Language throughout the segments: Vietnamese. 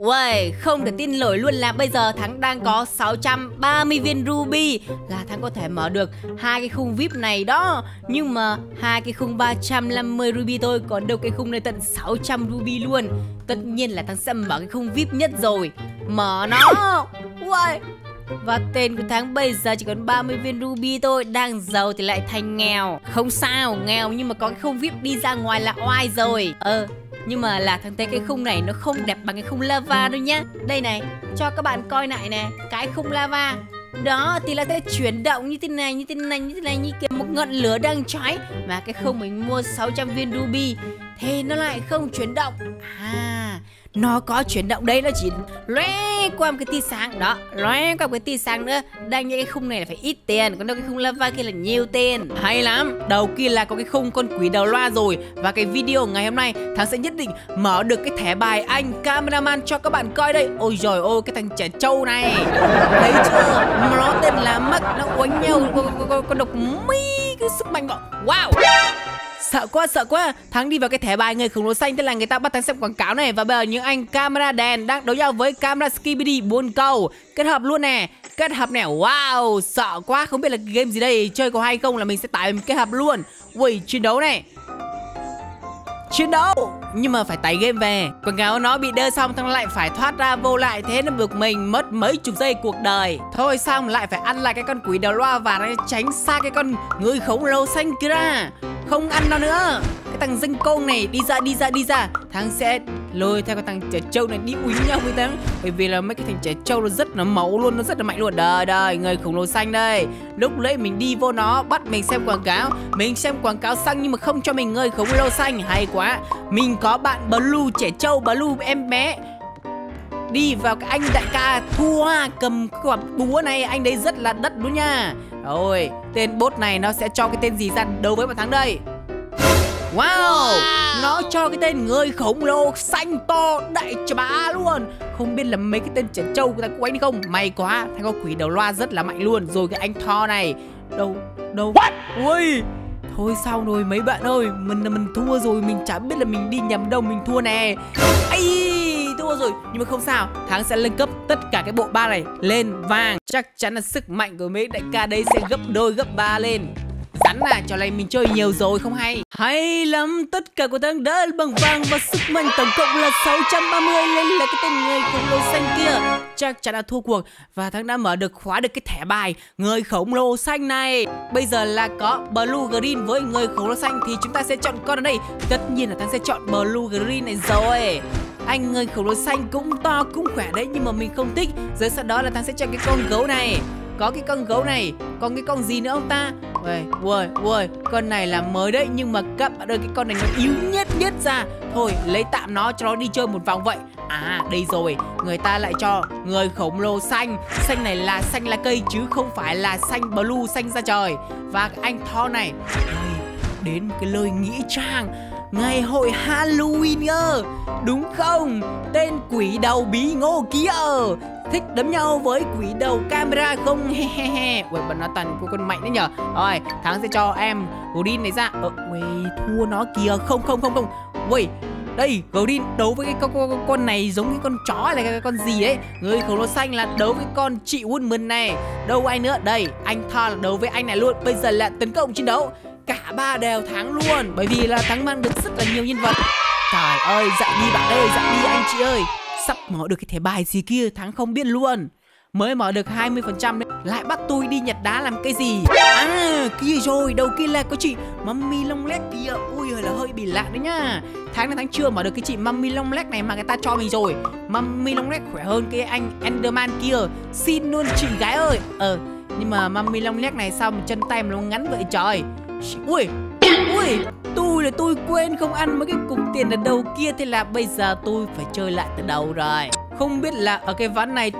Uầy, không thể tin nổi luôn là bây giờ Thắng đang có 630 viên ruby, là Thắng có thể mở được hai cái khung VIP này đó. Nhưng mà hai cái khung 350 ruby thôi, còn đâu cái khung này tận 600 ruby luôn. Tất nhiên là Thắng sẽ mở cái khung VIP nhất rồi. Mở nó. Uầy. Và tên của Thắng bây giờ chỉ còn 30 viên ruby thôi. Đang giàu thì lại thành nghèo. Không sao, nghèo nhưng mà có cái khung VIP đi ra ngoài là oai rồi. Nhưng mà là Thắng thấy cái khung này nó không đẹp bằng cái khung lava đâu nhá. Đây này, cho các bạn coi lại nè. Cái khung lava đó thì là sẽ chuyển động như thế này, như thế này, như thế này, như kiểu một ngọn lửa đang cháy. Mà cái khung mình mua 600 viên ruby thì nó lại không chuyển động. Nó có chuyển động đấy, nó chỉ lóe qua một cái tia sáng đó, lóe qua một cái tia sáng nữa. Đang như cái khung này là phải ít tiền, còn đâu cái khung lava kia là nhiều tiền. Hay lắm, đầu kia là có cái khung con quỷ đầu loa rồi. Và cái video ngày hôm nay Thắng sẽ nhất định mở được cái thẻ bài anh cameraman cho các bạn coi đây. Ôi giời ơi, cái thằng trẻ trâu này, thấy chưa, nó tên là Mắc, nó quánh nhau con độc mi, cái sức mạnh của... Wow, sợ quá sợ quá. Thắng đi vào cái thẻ bài người khổng lồ xanh, tức là người ta bắt Thắng xem quảng cáo này. Và bây giờ những anh camera đèn đang đấu nhau với camera Skibidi 4 cầu kết hợp luôn nè, kết hợp nè. Wow, sợ quá, không biết là game gì đây, chơi có hay không là mình sẽ tải mình kết hợp luôn. Ui, chiến đấu này, chiến đấu, nhưng mà phải tải game về. Quảng cáo nó bị đơ xong, Thắng lại phải thoát ra vô lại, thế nó bực mình mất mấy chục giây cuộc đời. Thôi xong lại phải ăn lại cái con quỷ đầu loa và nó tránh xa cái con người khổng lồ xanh kia ra. Không ăn nó nữa. Cái thằng dinh côn này đi ra, đi ra, đi ra. Thắng sẽ lôi theo cái thằng trẻ trâu này đi uýnh nhau với Thắng. Bởi vì là mấy cái thằng trẻ trâu nó rất là máu luôn, nó rất là mạnh luôn. Đời đời, người khổng lồ xanh đây. Lúc nãy mình đi vô nó, bắt mình xem quảng cáo. Mình xem quảng cáo xanh nhưng mà không cho mình người khổng lồ xanh. Hay quá. Mình có bạn Blue, trẻ trâu, Blue em bé. Đi vào cái anh đại ca thua cầm quả búa này, anh đấy rất là đất đúng nha. Rồi, tên bốt này nó sẽ cho cái tên gì ra đấu với bọn Thắng đây? Wow, nó cho cái tên người khổng lồ xanh to đại bá luôn. Không biết là mấy cái tên trẻ trâu của ta có đánh không? May quá, Thằng có quỷ đầu loa rất là mạnh luôn. Rồi cái anh Thor này, đâu? What? Ui, thôi sao rồi mấy bạn ơi, mình thua rồi, mình chả biết là mình đi nhầm đâu, mình thua nè. Ây, thua rồi, nhưng mà không sao, Thắng sẽ lên cấp tất cả cái bộ ba này lên vàng. Chắc chắn là sức mạnh của mấy đại ca đây sẽ gấp đôi gấp ba lên. Rắn là trò này mình chơi nhiều rồi không hay. Hay lắm, tất cả của Thắng đã bằng vàng và sức mạnh tổng cộng là 630 lên là cái tên người khổng lồ xanh kia. Chắc chắn là thua cuộc và Thắng đã mở được, khóa được cái thẻ bài người khổng lồ xanh này. Bây giờ là có Blue Green với người khổng lồ xanh thì chúng ta sẽ chọn con ở đây. Tất nhiên là Thắng sẽ chọn Blue Green này rồi. Anh người khổng lồ xanh cũng to cũng khỏe đấy, nhưng mà mình không thích. Rồi sau đó là Thắng sẽ chọn cái con gấu này. Có cái con gấu này, còn cái con gì nữa ông ta? Uầy, con này là mới đấy, nhưng mà các bạn ơi, cái con này nó yếu nhất ra. Thôi lấy tạm nó cho nó đi chơi một vòng vậy. À đây rồi, người ta lại cho người khổng lồ xanh. Xanh này là xanh lá cây chứ không phải là xanh blue xanh ra trời. Và cái anh Thor này, đến một cái lời nghĩ trang ngày hội Halloween ơ, đúng không? Tên quỷ đầu bí ngô kia thích đấm nhau với quỷ đầu camera không? Hehehe. Ui, bọn nó toàn của con mạnh đấy nhở. Rồi, Thắng sẽ cho em Green này ra. Thua nó kìa. Không. Ui, đây Green đấu với cái con này giống cái con chó này, cái con gì đấy. Người khổng lồ xanh là đấu với con chị Woodman này. Đâu ai nữa? Đây, anh Thor là đấu với anh này luôn. Bây giờ là tấn công chiến đấu. Cả ba đều thắng luôn, bởi vì là Thắng mang được rất là nhiều nhân vật. Trời ơi, dậy đi bạn ơi, dậy đi anh chị ơi. Sắp mở được cái thẻ bài gì kia Thắng không biết luôn. Mới mở được 20% đấy. Lại bắt tôi đi nhặt đá làm cái gì? À, kia rồi, đầu kia là có chị Mummy Long Leg kia. Ui ơi, là hơi bị lạ đấy nhá. Tháng chưa mở được cái chị Mummy Long Leg này mà người ta cho mình rồi. Mummy Long Leg khỏe hơn cái anh Enderman kia. Xin luôn chị gái ơi. Nhưng mà Mummy Long Leg này sao mà chân tay mà nó ngắn vậy trời. Ui, tôi quên không ăn mấy cái cục tiền ở đầu kia. Thế là bây giờ tôi phải chơi lại từ đầu rồi. Không biết là ở cái ván này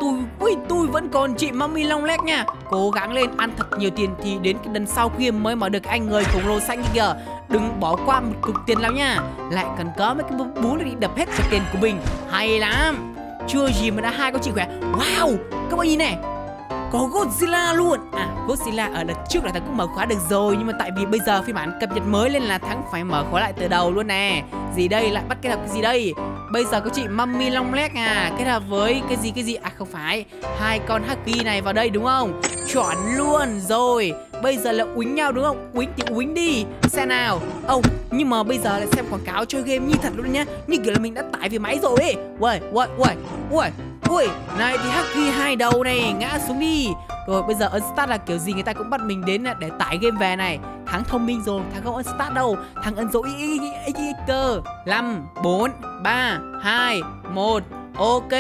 tôi vẫn còn chị Mummy Long Leg nha. Cố gắng lên, ăn thật nhiều tiền thì đến cái đần sau kia mới mở được anh người khổng lồ xanh kìa. Đừng bỏ qua một cục tiền nào nha. Lại cần có mấy cái bú này đi đập hết cái tiền của mình. Hay lắm. Chưa gì mà đã hai con chị khỏe. Wow, các bạn nhìn này. có Godzilla luôn. À, Godzilla ở đợt trước là thằng cũng mở khóa được rồi, nhưng mà tại vì bây giờ phiên bản cập nhật mới nên là thằng phải mở khóa lại từ đầu luôn nè. Gì đây, lại bắt kết hợp cái gì đây? Bây giờ có chị Mummy Long Leg à, kết hợp với cái gì? À không phải, hai con Haki này vào đây đúng không? Chọn luôn rồi. Bây giờ là uýnh nhau đúng không? Uýnh thì uýnh đi. Xem nào. Ồ, nhưng mà bây giờ lại xem quảng cáo chơi game như thật luôn nhá. Như kiểu là mình đã tải về máy rồi ấy. Ui, này thì Haki hai đầu này, ngã xuống đi. Rồi bây giờ Unstart là kiểu gì người ta cũng bắt mình đến để tải game về này. Thắng thông minh rồi, thắng không Unstart đâu. Thắng ấn dấu y cơ. 5, 4, 3, 2, 1. Ok,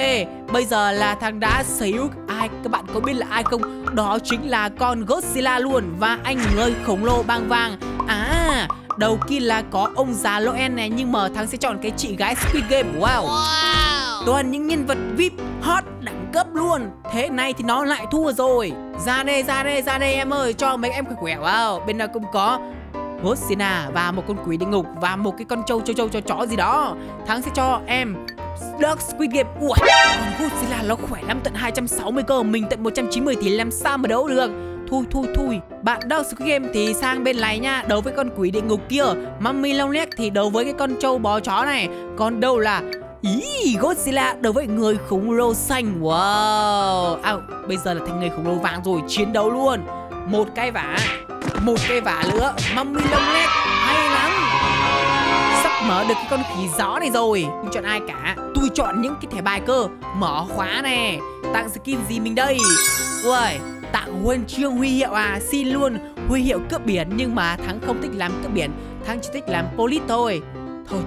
bây giờ là thằng đã xíu. Ai, các bạn có biết là ai không? Đó chính là con Godzilla luôn. Và anh người khổng lồ băng vàng. À, đầu kia là có ông già Loen này. Nhưng mà thằng sẽ chọn cái chị gái Squid Game. Wow. Toàn những nhân vật VIP hot đẳng cấp luôn. Thế này thì nó lại thua rồi. Ra đây em ơi, cho mấy em khỏe khỏe vào. Bên nào cũng có Godzilla và một con quỷ địa ngục và một cái con trâu chó gì đó. Thắng sẽ cho em Dark Squid Game. Ủa, con Godzilla nó khỏe lắm, tận 260 cơ. Mình tận 190 thì làm sao mà đấu được. Thui. Bạn Dark Squid Game thì sang bên này nha, đấu với con quỷ địa ngục kia. Mummy Long Leg thì đấu với cái con trâu bò chó này. Còn đâu là ý Godzilla đối với người khổng lồ xanh. Wow. À, bây giờ là thành người khổng lồ vàng rồi. Chiến đấu luôn. Một cái vả nữa. Mummy Long Leg hay lắm. Sắp mở được cái con khỉ gió này rồi. Không chọn ai cả. Tôi chọn những cái thẻ bài cơ. Mở khóa nè. Tặng skin gì mình đây? Uầy, tặng huân chương huy hiệu à. Xin luôn huy hiệu cướp biển. Nhưng mà thắng không thích làm cướp biển. Thắng chỉ thích làm police thôi.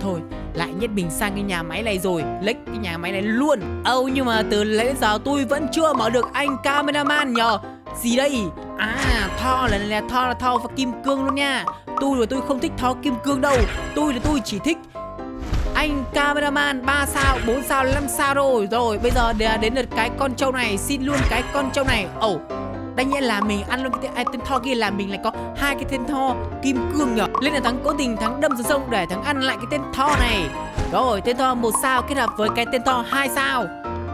Thôi, lại nhất mình sang cái nhà máy này rồi. Lấy cái nhà máy này luôn. Âu, nhưng mà từ lấy đến giờ tôi vẫn chưa mở được anh cameraman nhờ. Gì đây? À, Thor là Thor và Kim Cương luôn nha. Tôi không thích Thor Kim Cương đâu. Tôi chỉ thích anh cameraman 3 sao, 4 sao, 5 sao rồi. Rồi, bây giờ đến lượt cái con trâu này. Xin luôn cái con trâu này. Ồ, đương nhiên là mình ăn luôn cái tên Thor kia là mình lại có hai cái tên Thor Kim Cương nhở. Lên là thắng cố tình thắng đâm xuống sông để thắng ăn lại cái tên Thor này. Rồi tên Thor 1 sao kết hợp với cái tên Thor 2 sao.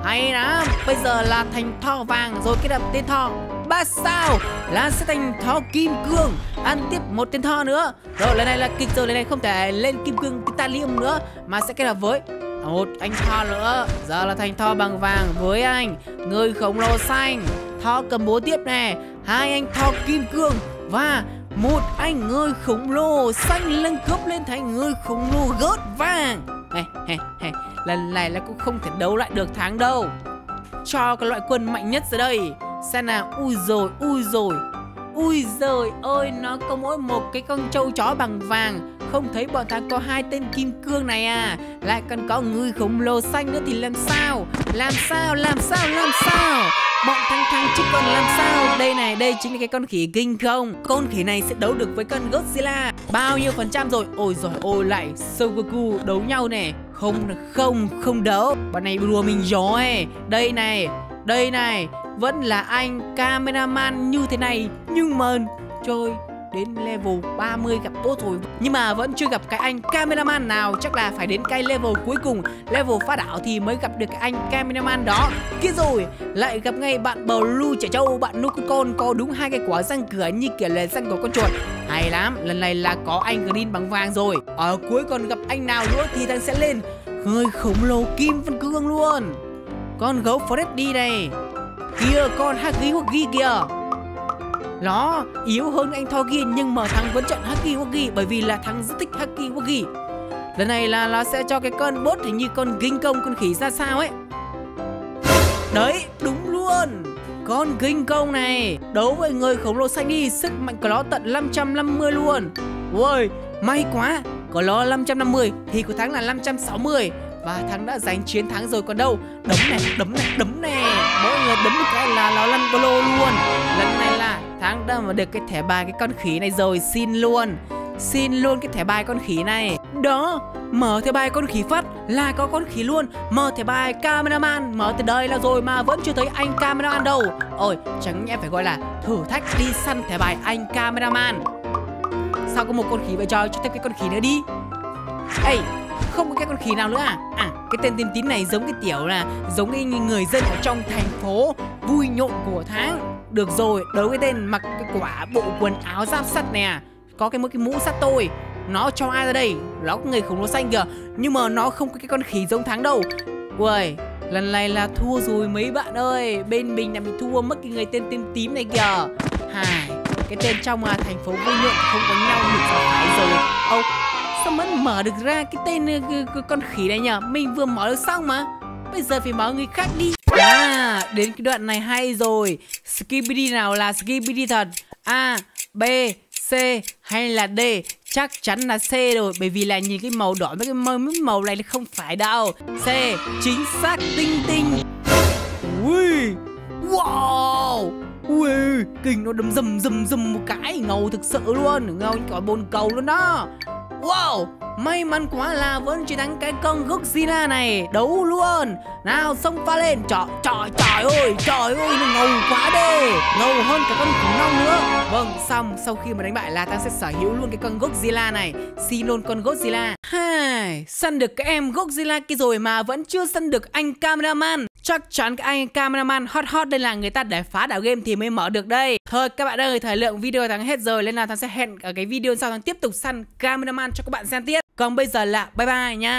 Hay lắm. Bây giờ là thành Thor vàng rồi kết hợp tên Thor 3 sao là sẽ thành Thor Kim Cương. Ăn tiếp một tên Thor nữa. Rồi lần này là kịch rồi, lần này không thể lên Kim Cương Titanium nữa mà sẽ kết hợp với một anh Thor nữa. Giờ là thành Thor bằng vàng với anh người khổng lồ xanh. Thor cầm búa tiếp nè, hai anh Thor Kim Cương và một anh người khổng lồ xanh lưng cướp lên thành người khổng lồ gớt vàng. Lần này là cũng không thể đấu lại được thắng đâu. Cho cái loại quân mạnh nhất ra đây. Xem nào, ui rồi ơi, nó có mỗi một cái con trâu chó bằng vàng. Không thấy bọn thằng có hai tên Kim Cương này à. Lại còn có người khổng lồ xanh nữa thì làm sao? Bọn thằng chứ còn làm sao. Đây này, đây chính là cái con khỉ kinh không. Con khỉ này sẽ đấu được với con Godzilla. Bao nhiêu phần trăm rồi? Ôi giời ôi, lại Sogoku đấu nhau nè. Không đấu. Bọn này đùa mình rồi. Đây này, vẫn là anh cameraman như thế này. Nhưng mà trời, đến level 30 gặp boss rồi. Nhưng mà vẫn chưa gặp cái anh cameraman nào. Chắc là phải đến cái level cuối cùng, level phá đảo thì mới gặp được cái anh cameraman đó. Kia rồi, lại gặp ngay bạn Blue trẻ trâu. Bạn Nucon có đúng hai cái quả răng cửa như kiểu là răng của con chuột. Hay lắm, lần này là có anh Green bằng vàng rồi. Ở cuối còn gặp anh nào nữa thì thằng sẽ lên người khổng lồ Kim Văn Cương luôn. Con gấu Freddy này. Kia con Haki Hoki kìa. Nó yếu hơn anh Thor kia nhưng mà thằng vẫn chọn Haki Waki bởi vì là thằng rất thích Haki Waki. Lần này là nó sẽ cho cái con bốt hình như con kinh công, con khỉ ra sao ấy. Đấy, đúng luôn. Con kinh công này đấu với người khổng lồ xanh đi, sức mạnh của nó tận 550 luôn. Ôi, may quá, của nó 550 thì của thắng là 560 và thắng đã giành chiến thắng rồi còn đâu. Đấm này. Mỗi người đấm một cái là nó lăn bolo luôn. Lần này là thắng đã mà được cái thẻ bài cái con khỉ này rồi. Xin luôn cái thẻ bài con khỉ này. Đó, mở thẻ bài con khỉ phát là có con khỉ luôn. Mở thẻ bài cameraman, mở từ đời là rồi mà vẫn chưa thấy anh cameraman đâu. Ôi, chẳng nhẽ phải gọi là thử thách đi săn thẻ bài anh cameraman. Sao có một con khỉ vậy trời, cho thêm cái con khỉ nữa đi. Ê, không có cái con khỉ nào nữa à? À, cái tên tím tím này giống cái người dân ở trong thành phố vui nhộn của tháng. Được rồi, đấu cái tên mặc cái quả bộ quần áo giáp sắt nè. Có cái mũ sắt tôi. Nó cho ai ra đây? Nó có người khổng lồ xanh kìa. Nhưng mà nó không có cái con khỉ giống tháng đâu. Uầy, lần này là thua rồi mấy bạn ơi. Bên mình là mình thua mất cái người tên tím tím này kìa. Hài, cái tên trong là thành phố Vui Nhượng không có nhau mình phải rồi. Ô, sao vẫn mở được ra cái tên con khỉ này nhờ? Mình vừa mở được xong mà. Bây giờ phải báo người khác đi. À, đến cái đoạn này hay rồi. Skibidi nào là Skibidi thật? A, B, C hay là D? Chắc chắn là C rồi, bởi vì là nhìn cái màu đỏ với cái màu này thì không phải đâu. C, chính xác. Tinh tinh. Ui, wow, ui, kinh, nó đấm dầm dầm dầm một cái, ngầu thực sự luôn, ngầu như quả bồn cầu luôn đó. Wow, may mắn quá là vẫn chiến thắng cái con Godzilla này. Đấu luôn. Nào, xông pha lên. Trời ơi, nó ngầu quá đi. Ngầu hơn cả con khủng long nữa. Vâng, xong, sau khi mà đánh bại là ta sẽ sở hữu luôn cái con Godzilla này. Xin luôn con Godzilla. Hai, săn được cái em Godzilla kia rồi mà vẫn chưa săn được anh cameraman. Chắc chắn các anh cameraman hot đây là người ta để phá đảo game thì mới mở được đây. Thôi các bạn ơi, thời lượng video tháng hết rồi, nên là thằng sẽ hẹn ở cái video sau thằng tiếp tục săn cameraman cho các bạn xem tiếp. Còn bây giờ là bye bye nha.